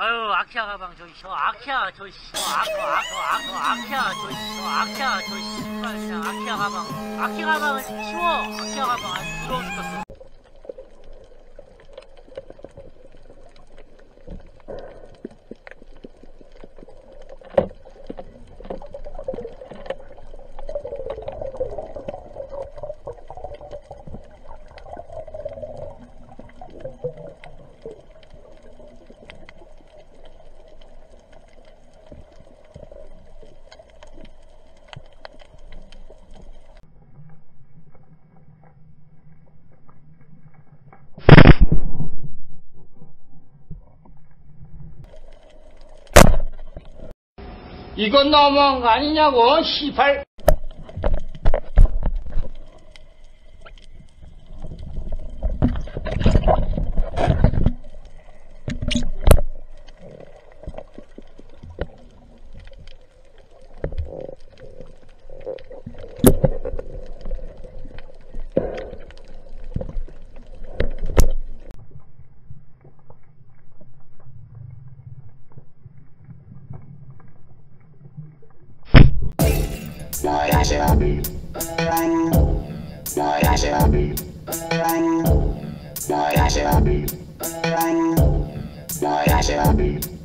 아유 아키아 가방 저기 저 아키아 저기 저 아키아 저기 저 아키아 저기 신발 그냥 아키아 가방 아키아 가방은 치워 아키아 가방 아주 부러워 죽겠어. 이건 너무한 거 아니냐고, 시발. Boy, I should have been.